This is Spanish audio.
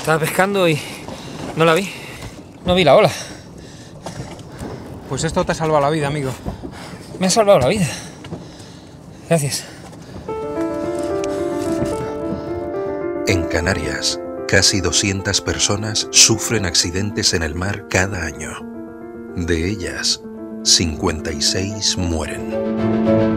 Estaba pescando y no la vi. No vi la ola. Pues esto te ha salvado la vida, amigo. Me ha salvado la vida. Gracias. En Canarias, casi 200 personas sufren accidentes en el mar cada año. De ellas, 56 mueren.